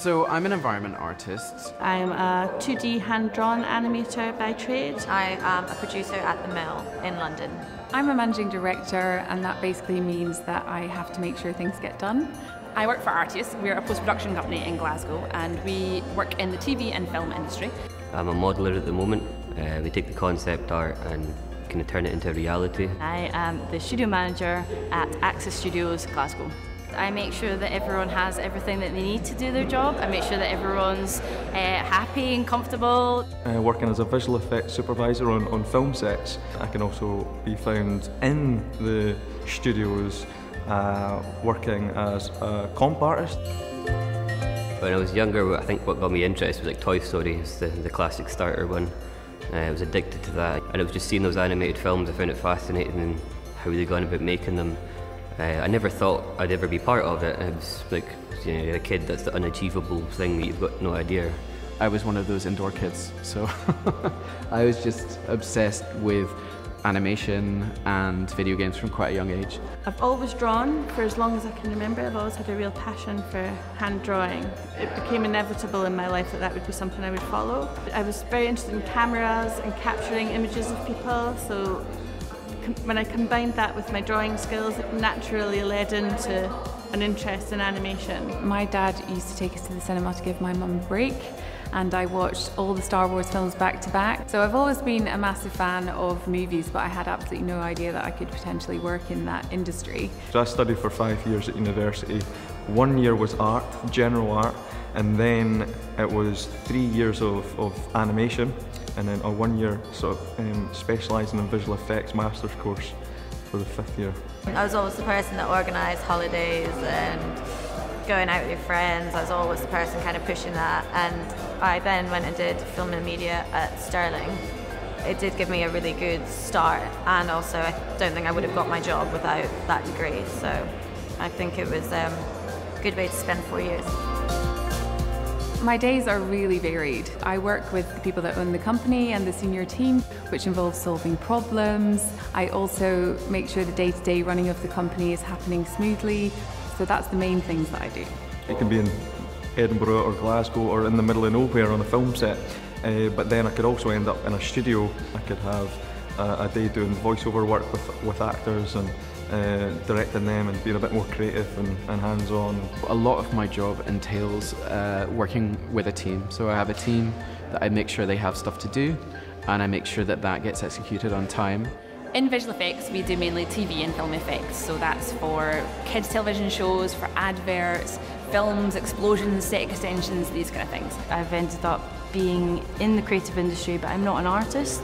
So I'm an environment artist. I'm a 2D hand-drawn animator by trade. I am a producer at The Mill in London. I'm a managing director, and that basically means that I have to make sure things get done. I work for Artios. We're a post-production company in Glasgow, and we work in the TV and film industry. I'm a modeller at the moment. We take the concept art and kind of turn it into reality. I am the studio manager at Axis Studios Glasgow. I make sure that everyone has everything that they need to do their job. I make sure that everyone's happy and comfortable. Working as a visual effects supervisor on film sets, I can also be found in the studios working as a comp artist. When I was younger, I think what got me interested was like Toy Story. It was the classic starter one. I was addicted to that, and it was just seeing those animated films. I found it fascinating and how they gone about making them. I never thought I'd ever be part of it. It was like, you know, a kid, that's the unachievable thing that you've got no idea. I was one of those indoor kids, so I was just obsessed with animation and video games from quite a young age. I've always drawn for as long as I can remember. I've always had a real passion for hand drawing. It became inevitable in my life that that would be something I would follow. I was very interested in cameras and capturing images of people, so when I combined that with my drawing skills, it naturally led into an interest in animation. My dad used to take us to the cinema to give my mum a break, and I watched all the Star Wars films back to back. So I've always been a massive fan of movies, but I had absolutely no idea that I could potentially work in that industry. So I studied for 5 years at university. 1 year was art, general art, and then it was 3 years of animation, and then a 1 year sort of specialising in visual effects master's course for the 5th year. I was always the person that organised holidays and going out with your friends. I was always the person kind of pushing that, and I then went and did film and media at Stirling. It did give me a really good start, and also I don't think I would have got my job without that degree, so I think it was a good way to spend 4 years. My days are really varied. I work with the people that own the company and the senior team, which involves solving problems. I also make sure the day-to-day running of the company is happening smoothly. So that's the main things that I do. It can be in Edinburgh or Glasgow or in the middle of nowhere on a film set, but then I could also end up in a studio. I could have a day doing voiceover work with actors and directing them and being a bit more creative and hands-on. A lot of my job entails working with a team. So I have a team that I make sure they have stuff to do, and I make sure that that gets executed on time. In visual effects, we do mainly TV and film effects. So that's for kids' television shows, for adverts, films, explosions, set extensions, these kind of things. I've ended up being in the creative industry, but I'm not an artist.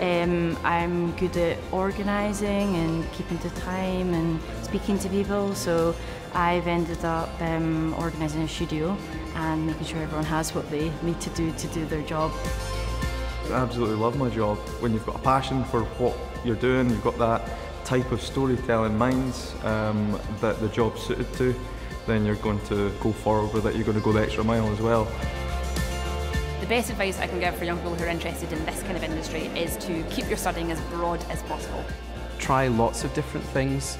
I'm good at organising and keeping to time and speaking to people, so I've ended up organising a studio and making sure everyone has what they need to do their job. I absolutely love my job. When you've got a passion for what you're doing, you've got that type of storytelling minds that the job's suited to, then you're going to go forward with it, you're going to go the extra mile as well. The best advice I can give for young people who are interested in this kind of industry is to keep your studying as broad as possible. Try lots of different things,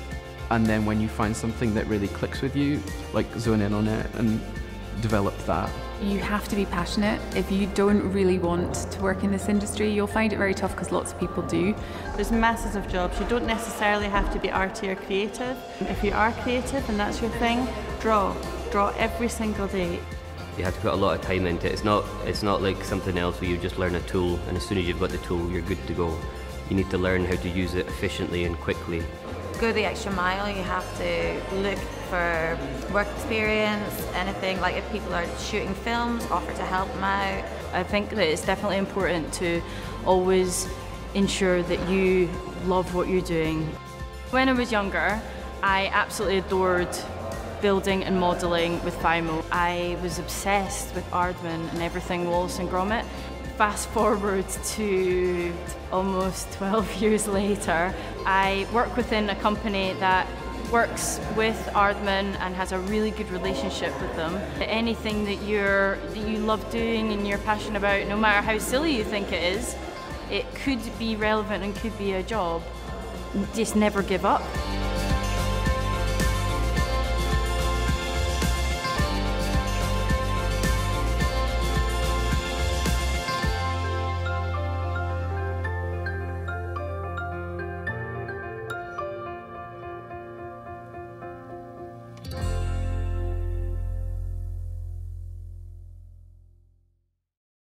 and then when you find something that really clicks with you, like zone in on it and develop that. You have to be passionate. If you don't really want to work in this industry, you'll find it very tough because lots of people do. There's masses of jobs. You don't necessarily have to be arty or creative. If you are creative and that's your thing, draw. Draw every single day. You have to put a lot of time into it. It's not like something else where you just learn a tool and as soon as you've got the tool, you're good to go. You need to learn how to use it efficiently and quickly. Go the extra mile. You have to look for work experience, anything, like if people are shooting films, offer to help them out. I think that it's definitely important to always ensure that you love what you're doing. When I was younger, I absolutely adored building and modelling with FIMO. I was obsessed with Aardman and everything Wallace and Gromit. Fast forward to almost 12 years later, I work within a company that works with Aardman and has a really good relationship with them. Anything that you love doing and you're passionate about, no matter how silly you think it is, it could be relevant and could be a job. Just never give up.